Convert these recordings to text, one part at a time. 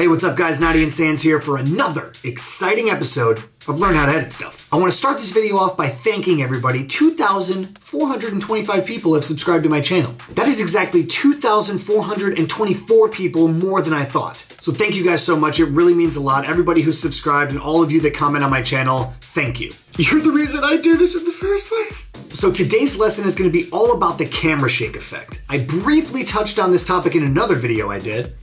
Hey, what's up guys, NotIanSans here for another exciting episode of Learn How to Edit Stuff. I want to start this video off by thanking everybody. 2,425 people have subscribed to my channel. That is exactly 2,424 people more than I thought. So thank you guys so much, it really means a lot. Everybody who's subscribed and all of you that comment on my channel, thank you. You're the reason I do this in the first place. So today's lesson is going to be all about the camera shake effect. I briefly touched on this topic in another video I did.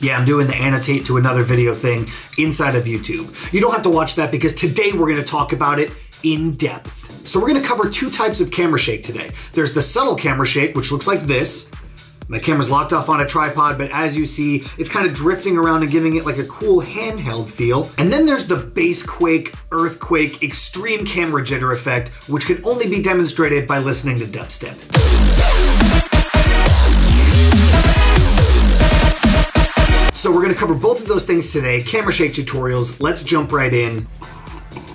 Yeah, I'm doing the annotate to another video thing inside of YouTube. You don't have to watch that because today we're going to talk about it in depth. So we're going to cover two types of camera shake today. There's the subtle camera shake, which looks like this. My camera's locked off on a tripod, but as you see, it's kind of drifting around and giving it like a cool handheld feel. And then there's the bass quake, earthquake, extreme camera jitter effect, which can only be demonstrated by listening to dubstep. So we're gonna cover both of those things today, camera shake tutorials. Let's jump right in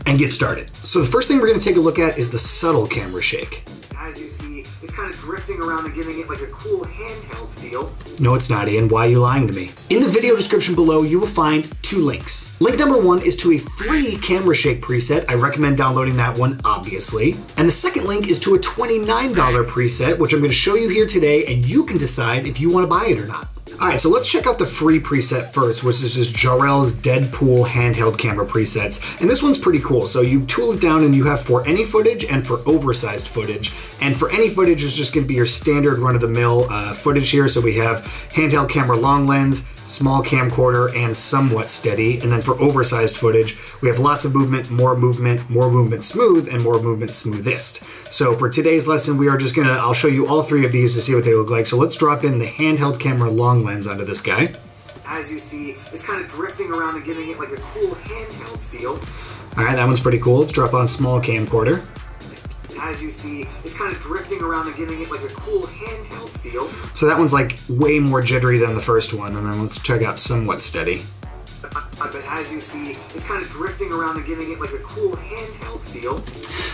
and get started. So the first thing we're gonna take a look at is the subtle camera shake. As you see, it's kind of drifting around and giving it like a cool handheld feel. No, it's not, Ian. Why are you lying to me? In the video description below, you will find two links. Link number one is to a free camera shake preset. I recommend downloading that one, obviously. And the second link is to a $29 preset, which I'm gonna show you here today, and you can decide if you wanna buy it or not. All right, so let's check out the free preset first, which is just Jarel's Deadpool handheld camera presets. And this one's pretty cool. So you tool it down and you have for any footage and for oversized footage. And for any footage is just gonna be your standard run-of-the-mill footage here. So we have handheld camera long lens, small camcorder, and somewhat steady. And then for oversized footage, we have lots of movement, more movement, more movement smooth, and more movement smoothest. So for today's lesson, we are just gonna, I'll show you all three of these to see what they look like. So let's drop in the handheld camera long lens onto this guy. As you see, it's kind of drifting around and giving it like a cool handheld feel. All right, that one's pretty cool. Let's drop on small camcorder. As you see, it's kind of drifting around and giving it like a cool handheld feel. So that one's like way more jittery than the first one. And then let's check out somewhat steady. But as you see, it's kind of drifting around and giving it like a cool handheld feel.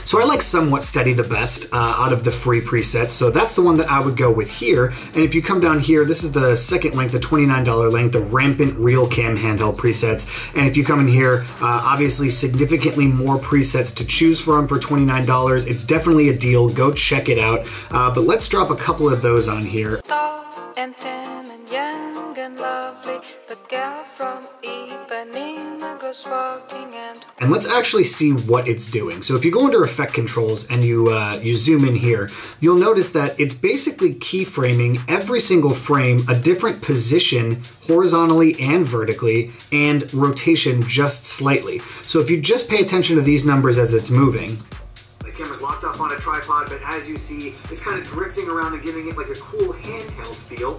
So I like somewhat steady the best out of the free presets. So that's the one that I would go with here. And if you come down here, this is the second link, the $29 link, the Rampant RealCam handheld presets. And if you come in here, obviously significantly more presets to choose from for $29. It's definitely a deal. Go check it out. But let's drop a couple of those on here. And thin and young and lovely, the girl from Ipanema goes walking and let's actually see what it's doing. So if you go under effect controls and you zoom in here, you'll notice that it's basically keyframing every single frame a different position horizontally and vertically and rotation just slightly. So if you just pay attention to these numbers as it's moving, camera's locked off on a tripod, but as you see, it's kind of drifting around and giving it like a cool handheld feel.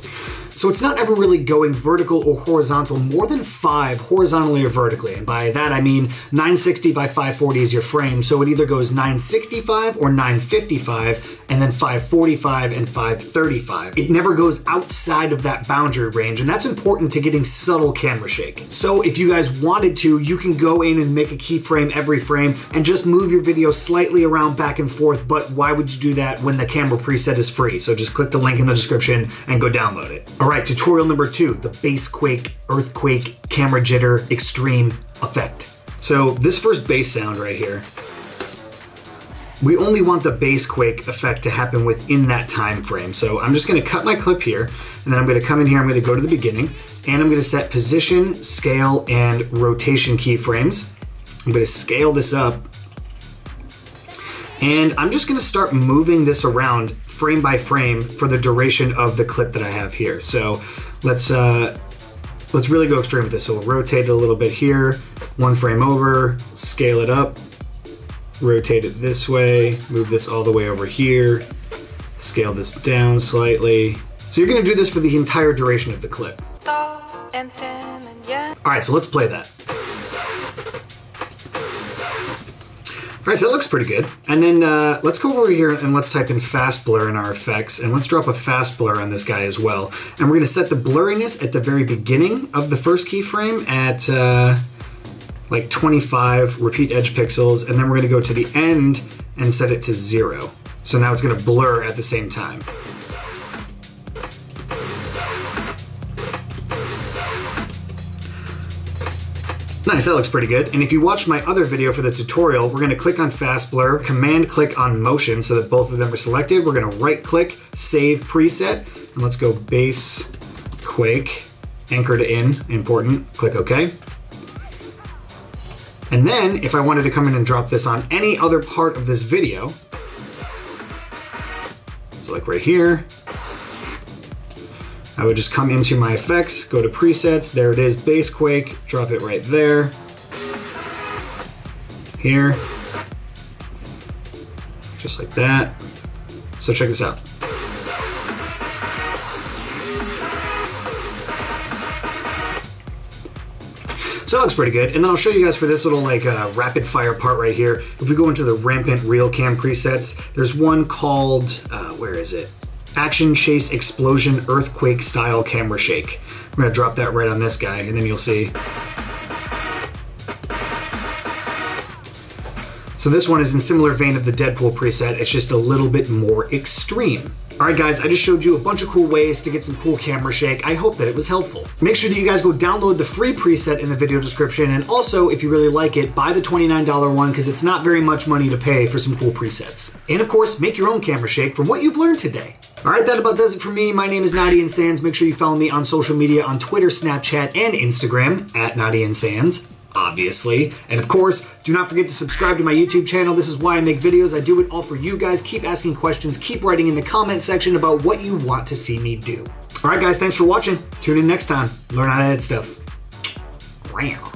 So it's not ever really going vertical or horizontal more than 5 horizontally or vertically. And by that, I mean 960 by 540 is your frame. So it either goes 965 or 955 and then 545 and 535. It never goes outside of that boundary range. And that's important to getting subtle camera shake. So if you guys wanted to, you can go in and make a keyframe every frame and just move your video slightly around back and forth, but why would you do that when the camera preset is free? So just click the link in the description and go download it. All right, tutorial number two, the bass quake, earthquake, camera jitter, extreme effect. So this first bass sound right here, we only want the bass quake effect to happen within that time frame. So I'm just gonna cut my clip here, and then I'm gonna come in here, I'm gonna go to the beginning, and I'm gonna set position, scale, and rotation keyframes. I'm gonna scale this up, and I'm just gonna start moving this around frame by frame for the duration of the clip that I have here. So let's really go extreme with this. So we'll rotate it a little bit here, one frame over, scale it up, rotate it this way, move this all the way over here, scale this down slightly. So you're gonna do this for the entire duration of the clip. All right, so let's play that. All right, so that looks pretty good. And then let's go over here and let's type in fast blur in our effects, and let's drop a fast blur on this guy as well. And we're gonna set the blurriness at the very beginning of the first keyframe at like 25 repeat edge pixels, and then we're gonna go to the end and set it to 0. So now it's gonna blur at the same time. that looks pretty good. And if you watched my other video for the tutorial, we're gonna click on Fast Blur, command click on Motion so that both of them are selected. We're gonna right click, Save Preset, and let's go Base Quake, Anchor to In, important, click OK. And then, if I wanted to come in and drop this on any other part of this video, so like right here, I would just come into my effects, go to presets, there it is, Bass Quake, drop it right there, here, just like that. So check this out. So that looks pretty good. And then I'll show you guys for this little like rapid fire part right here. If we go into the Rampant RealCam presets, there's one called, where is it? Action Chase Explosion Earthquake Style Camera Shake. I'm gonna drop that right on this guy and then you'll see. So this one is in similar vein of the Deadpool preset, it's just a little bit more extreme. All right guys, I just showed you a bunch of cool ways to get some cool camera shake. I hope that it was helpful. Make sure that you guys go download the free preset in the video description, and also, if you really like it, buy the $29 one because it's not very much money to pay for some cool presets. And of course, make your own camera shake from what you've learned today. All right, that about does it for me. My name is NotIanSans. Make sure you follow me on social media on Twitter, Snapchat, and Instagram at NotIanSans. Obviously. And of course, do not forget to subscribe to my YouTube channel. This is why I make videos. I do it all for you guys. Keep asking questions. Keep writing in the comment section about what you want to see me do. All right, guys, thanks for watching. Tune in next time. Learn how to edit stuff. Wow.